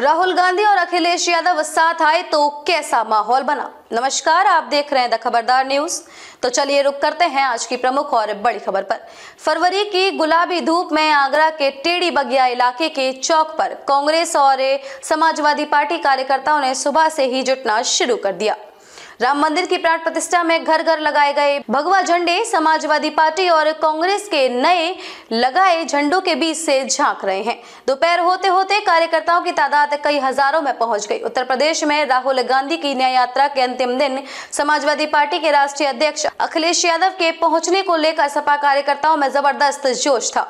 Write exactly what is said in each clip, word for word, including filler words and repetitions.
राहुल गांधी और अखिलेश यादव साथ आए तो कैसा माहौल बना। नमस्कार, आप देख रहे हैं द खबरदार न्यूज़। तो चलिए रुक करते हैं आज की प्रमुख और बड़ी खबर पर। फरवरी की गुलाबी धूप में आगरा के टेढ़ी बगिया इलाके के चौक पर कांग्रेस और समाजवादी पार्टी कार्यकर्ताओं ने सुबह से ही जुटना शुरू कर दिया। राम मंदिर की प्राण प्रतिष्ठा में घर घर लगाए गए भगवा झंडे समाजवादी पार्टी और कांग्रेस के नए लगाए झंडों के बीच से झांक रहे हैं। दोपहर होते होते कार्यकर्ताओं की तादाद कई हजारों में पहुंच गई। उत्तर प्रदेश में राहुल गांधी की न्याय यात्रा के अंतिम दिन समाजवादी पार्टी के राष्ट्रीय अध्यक्ष अखिलेश यादव के पहुँचने को लेकर सपा कार्यकर्ताओं में जबरदस्त जोश था।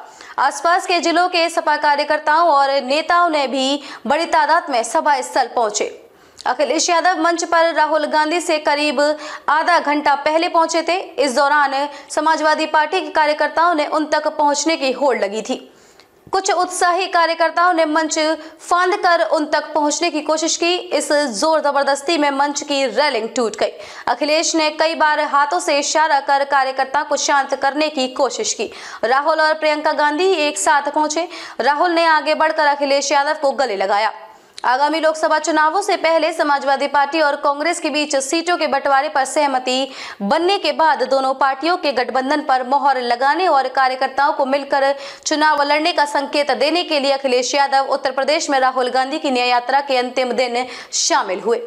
आसपास के जिलों के सपा कार्यकर्ताओं और नेताओं ने भी बड़ी तादाद में सभा स्थल पहुंचे। अखिलेश यादव मंच पर राहुल गांधी से करीब आधा घंटा पहले पहुंचे थे। इस दौरान समाजवादी पार्टी के कार्यकर्ताओं ने उन तक पहुंचने की होड़ लगी थी। कुछ उत्साही कार्यकर्ताओं ने मंच फांदकर उन तक पहुंचने की कोशिश की। इस जोर जबरदस्ती में मंच की रेलिंग टूट गई। अखिलेश ने कई बार हाथों से इशारा कर कार्यकर्ताओं को शांत करने की कोशिश की। राहुल और प्रियंका गांधी एक साथ पहुंचे। राहुल ने आगे बढ़कर अखिलेश यादव को गले लगाया। आगामी लोकसभा चुनावों से पहले समाजवादी पार्टी और कांग्रेस के बीच सीटों के बंटवारे पर सहमति बनने के बाद दोनों पार्टियों के गठबंधन पर मोहर लगाने और कार्यकर्ताओं को मिलकर चुनाव लड़ने का संकेत देने के लिए अखिलेश यादव उत्तर प्रदेश में राहुल गांधी की न्याय यात्रा के अंतिम दिन शामिल हुए।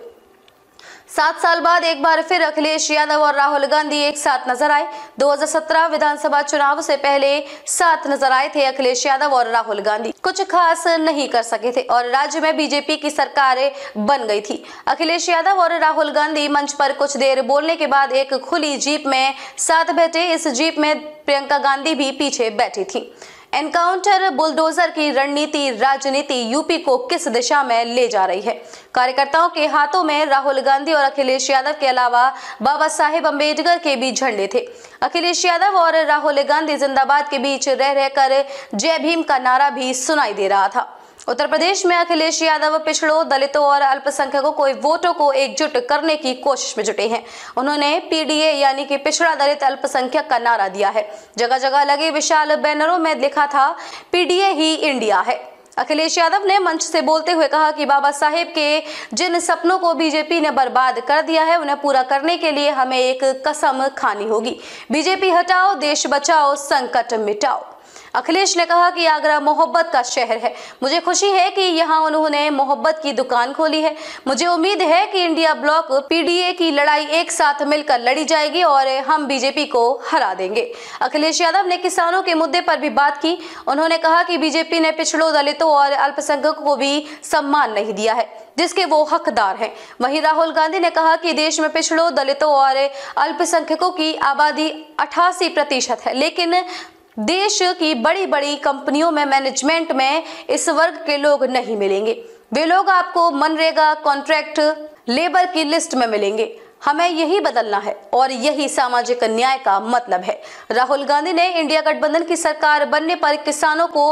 सात साल बाद एक बार फिर अखिलेश यादव और राहुल गांधी एक साथ नजर आए। दो हज़ार सत्रह विधानसभा चुनाव से पहले साथ नजर आए थे अखिलेश यादव और राहुल गांधी। कुछ खास नहीं कर सके थे और राज्य में बीजेपी की सरकार बन गई थी। अखिलेश यादव और राहुल गांधी मंच पर कुछ देर बोलने के बाद एक खुली जीप में साथ बैठे। इस जीप में प्रियंका गांधी भी पीछे बैठी थी। एनकाउंटर बुलडोजर की रणनीति राजनीति यूपी को किस दिशा में ले जा रही है। कार्यकर्ताओं के हाथों में राहुल गांधी और अखिलेश यादव के अलावा बाबा साहेब अम्बेडकर के भी झंडे थे। अखिलेश यादव और राहुल गांधी जिंदाबाद के बीच रह रहकर जय भीम का नारा भी सुनाई दे रहा था। उत्तर प्रदेश में अखिलेश यादव पिछड़ों, दलितों और अल्पसंख्यकों को वोटों को एकजुट करने की कोशिश में जुटे हैं। उन्होंने पीडीए यानी कि पिछड़ा दलित अल्पसंख्यक का नारा दिया है। जगह जगह लगे विशाल बैनरों में लिखा था पीडीए ही इंडिया है। अखिलेश यादव ने मंच से बोलते हुए कहा कि बाबा साहेब के जिन सपनों को बीजेपी ने बर्बाद कर दिया है उन्हें पूरा करने के लिए हमें एक कसम खानी होगी। बीजेपी हटाओ, देश बचाओ, संकट मिटाओ। अखिलेश ने कहा कि आगरा मोहब्बत का शहर है। मुझे खुशी है कि यहाँ उन्होंने मोहब्बत की दुकान खोली है। मुझे उम्मीद है कि इंडिया ब्लॉक पीडीए की लड़ाई एक साथ मिलकर लड़ी जाएगी और हम बीजेपी को हरा देंगे। अखिलेश यादव ने किसानों के मुद्दे पर भी बात की। उन्होंने कहा कि बीजेपी ने पिछड़ों, दलितों और अल्पसंख्यकों को भी सम्मान नहीं दिया है जिसके वो हकदार हैं। वहीं राहुल गांधी ने कहा कि देश में पिछड़ों, दलितों और अल्पसंख्यकों की आबादी अठासी प्रतिशत है, लेकिन देश की बड़ी बड़ी कंपनियों में मैनेजमेंट में इस वर्ग के लोग नहीं मिलेंगे। वे लोग आपको मनरेगा, कॉन्ट्रैक्ट लेबर की लिस्ट में मिलेंगे। हमें यही बदलना है और यही सामाजिक न्याय का मतलब है। राहुल गांधी ने इंडिया गठबंधन की सरकार बनने पर किसानों को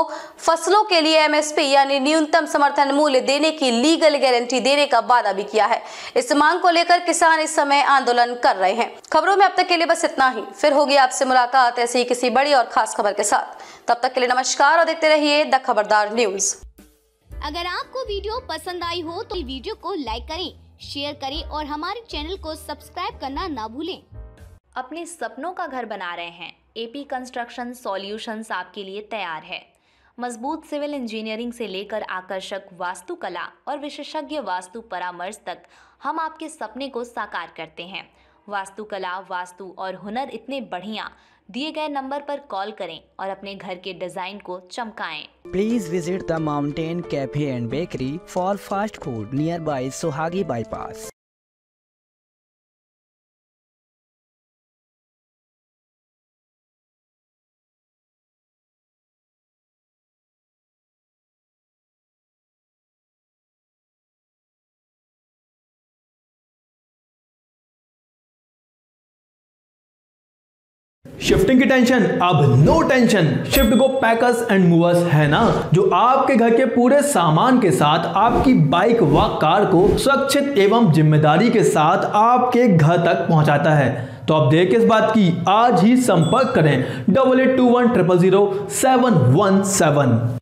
फसलों के लिए एमएसपी यानी न्यूनतम समर्थन मूल्य देने की लीगल गारंटी देने का वादा भी किया है। इस मांग को लेकर किसान इस समय आंदोलन कर रहे हैं। खबरों में अब तक के लिए बस इतना ही। फिर होगी आपसे मुलाकात ऐसी किसी बड़ी और खास खबर के साथ। तब तक के लिए नमस्कार और देखते रहिए द खबरदार न्यूज़। अगर आपको वीडियो पसंद आई हो तो वीडियो को लाइक करें, शेयर करें और हमारे चैनल को सब्सक्राइब करना ना भूलें। अपने सपनों का घर बना रहे हैं? एपी कंस्ट्रक्शन सॉल्यूशंस आपके लिए तैयार है। मजबूत सिविल इंजीनियरिंग से लेकर आकर्षक वास्तुकला और विशेषज्ञ वास्तु परामर्श तक हम आपके सपने को साकार करते हैं। वास्तुकला, वास्तु और हुनर इतने बढ़िया। दिए गए नंबर पर कॉल करें और अपने घर के डिजाइन को चमकाएं। Please visit the mountain cafe and bakery for fast food near by Suhagi bypass. Shifting की टेंशन अब नो टेंशन। शिफ्ट को पैकर्स एंड मूवर्स है ना, जो आपके घर के पूरे सामान के साथ आपकी बाइक व कार को सुरक्षित एवं जिम्मेदारी के साथ आपके घर तक पहुंचाता है। तो आप देर किस बात की, आज ही संपर्क करें double eight two one triple zero seven one seven.